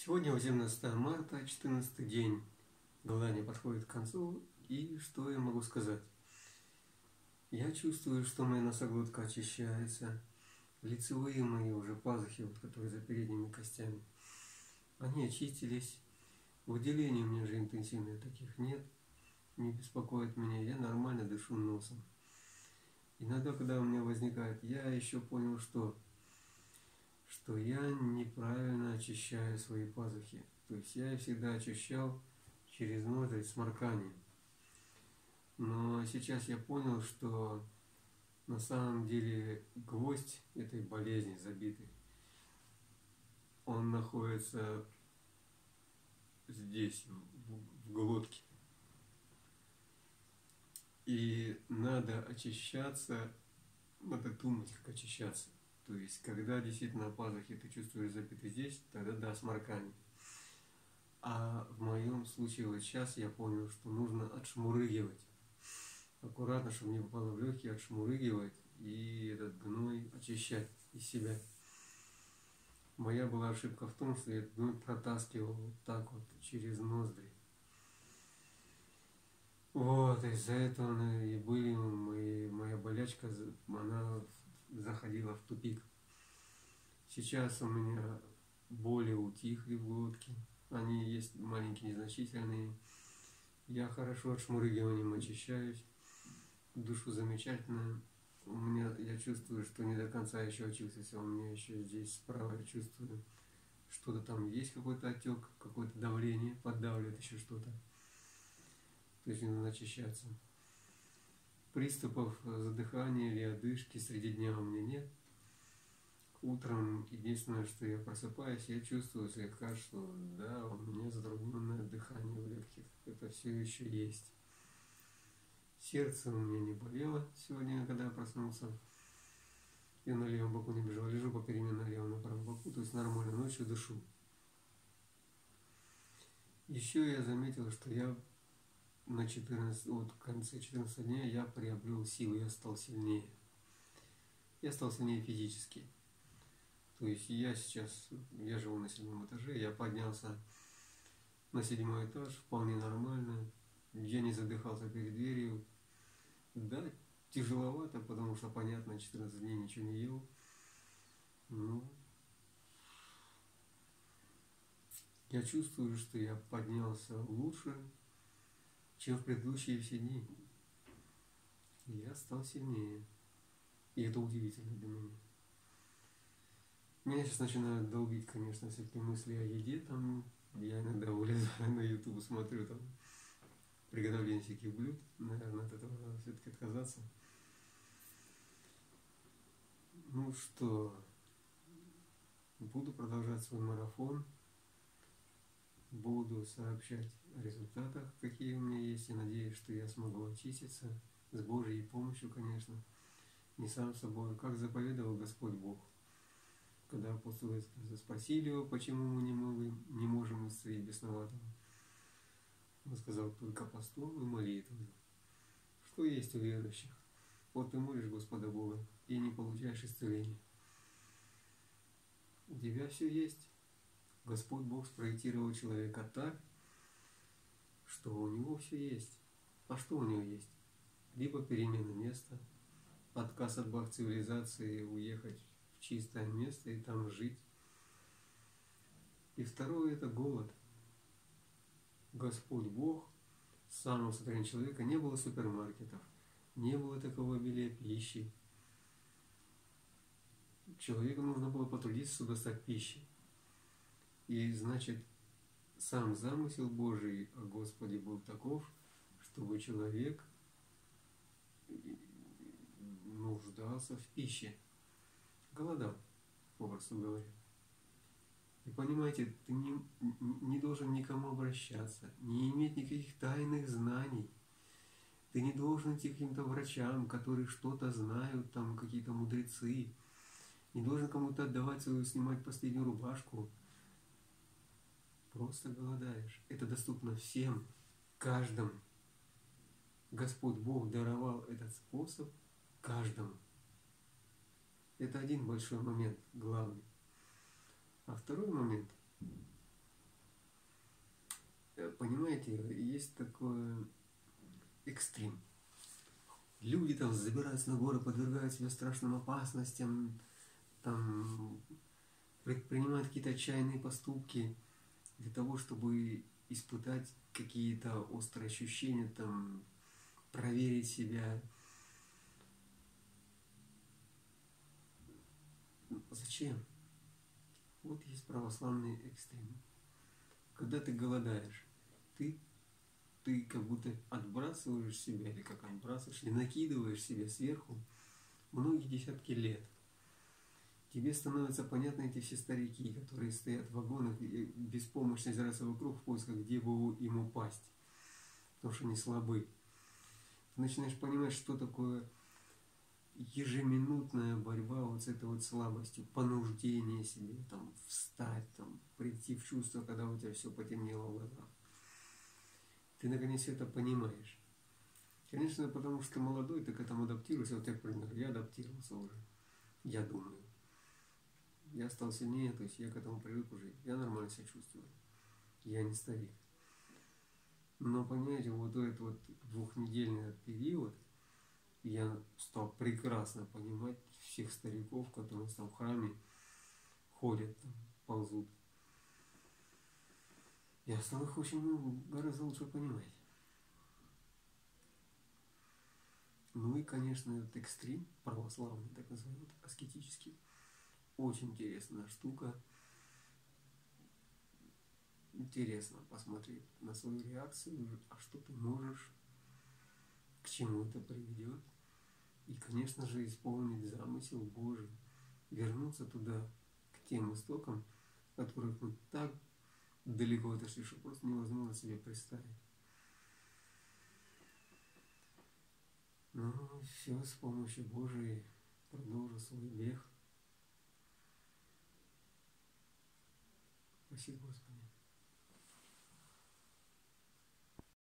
Сегодня 18 марта, 14 день. Голодание подходит к концу. И что я могу сказать? Я чувствую, что моя носоглотка очищается. Лицевые мои уже пазухи, вот, которые за передними костями, они очистились. Выделений у меня же интенсивных таких нет. Не беспокоит меня. Я нормально дышу носом. Иногда, когда у меня возникает, я еще понял, что я неправильно очищаю свои пазухи. То есть я их всегда очищал через ноздри сморканием. Но сейчас я понял, что на самом деле гвоздь этой болезни забитый, он находится здесь, в глотке. И надо очищаться, надо думать, как очищаться. То есть, когда действительно пазухи ты чувствуешь запяты здесь, тогда да, сморкание. А в моем случае вот сейчас я понял, что нужно отшмурыгивать. Аккуратно, чтобы не попало в легкие, отшмурыгивать и этот гной очищать из себя. Моя была ошибка в том, что я этот гной протаскивал вот так вот через ноздри. Вот, из-за этого и были моя болячка, она заходила в тупик. Сейчас у меня боли утихли в глотке, они есть маленькие, незначительные. Я хорошо отшмурыгиванием очищаюсь, душу замечательно. Я чувствую, что не до конца еще очистился, у меня еще здесь справа я чувствую, что-то там есть, какой-то отек, какое-то давление, поддавливает еще что-то. То есть надо очищаться. Приступов задыхания или одышки среди дня у меня нет. Утром единственное, что я просыпаюсь, я чувствую слегка, что да, у меня затрудненное дыхание в легких. Это все еще есть. Сердце у меня не болело сегодня, когда я проснулся. Я на левом боку не бежал, лежу попеременно на левом, на правом боку, то есть нормально, ночью дышу. Еще я заметил, что я в конце 14 дня я приобрел силу, я стал сильнее. Я стал сильнее физически. То есть я живу на 7 этаже, я поднялся на 7 этаж, вполне нормально. Я не задыхался перед дверью. Да, тяжеловато, потому что, понятно, 14 дней ничего не ел. Но я чувствую, что я поднялся лучше, чем в предыдущие все дни. Я стал сильнее. И это удивительно для меня. Меня сейчас начинают долбить, конечно, всякие мысли о еде. Там я иногда вылезаю на YouTube, смотрю там приготовление всяких блюд. Наверное, от этого надо все-таки отказаться. Ну что, буду продолжать свой марафон. Буду сообщать о результатах, какие у меня есть, и надеюсь, что я смогу очиститься, с Божьей помощью, конечно, не сам собой, как заповедовал Господь Бог. Когда апостолы спросили его, почему мы не можем исцелить бесноватого, он сказал: только постом и молитвой. Что есть у верующих? Вот ты молишь Господа Бога и не получаешь исцеления. У тебя все есть. Господь Бог спроектировал человека так, что у него все есть. А что у него есть? Либо перемена места, отказ от благ цивилизации, уехать в чистое место и там жить. И второе – это голод. Господь Бог с самого сотворения человека не было супермаркетов, не было такого обилия пищи. Человеку нужно было потрудиться, чтобы стать пищей. И значит, сам замысел Божий о Господе был таков, чтобы человек нуждался в пище, голодал, попросту говоря. И понимаете, ты не должен никому обращаться, не иметь никаких тайных знаний. Ты не должен идти к каким-то врачам, которые что-то знают, там какие-то мудрецы. Не должен кому-то отдавать свою, снимать последнюю рубашку. Просто голодаешь. Это доступно всем, каждому. Господь Бог даровал этот способ каждому. Это один большой момент, главный. А второй момент, понимаете, есть такой экстрим. Люди там забираются на горы, подвергают себя страшным опасностям, там предпринимают какие-то отчаянные поступки для того, чтобы испытать какие-то острые ощущения, там, проверить себя. Зачем? Вот есть православный экстрим. Когда ты голодаешь, ты как будто отбрасываешь себя, или как отбрасываешь, или накидываешь себя сверху многие десятки лет. Тебе становятся понятны эти все старики, которые стоят в вагонах и беспомощно озираются вокруг в поисках, где бы им упасть, потому что они слабы. Ты начинаешь понимать, что такое ежеминутная борьба вот с этой вот слабостью, понуждение себе, там, встать, там, прийти в чувство, когда у тебя все потемнело в глазах. Ты наконец это понимаешь. Конечно, потому что ты молодой, ты к этому адаптируешься. Вот я, например, я адаптировался уже, я думаю. Я стал сильнее, то есть я к этому привык уже. Я нормально себя чувствую. Я не старик. Но, понимаете, вот этот вот двухнедельный период я стал прекрасно понимать всех стариков, которые там в храме ходят, там, ползут. Я стал их очень гораздо лучше понимать. Ну и, конечно, этот экстрим, православный, так называемый, аскетический, очень интересная штука. Интересно посмотреть на свою реакцию, а что ты можешь, к чему это приведет. И, конечно же, исполнить замысел Божий, вернуться туда, к тем истокам, от которых мы так далеко отошли, что просто невозможно себе представить. Но все с помощью Божией продолжу свой бег. Спасибо, Господи.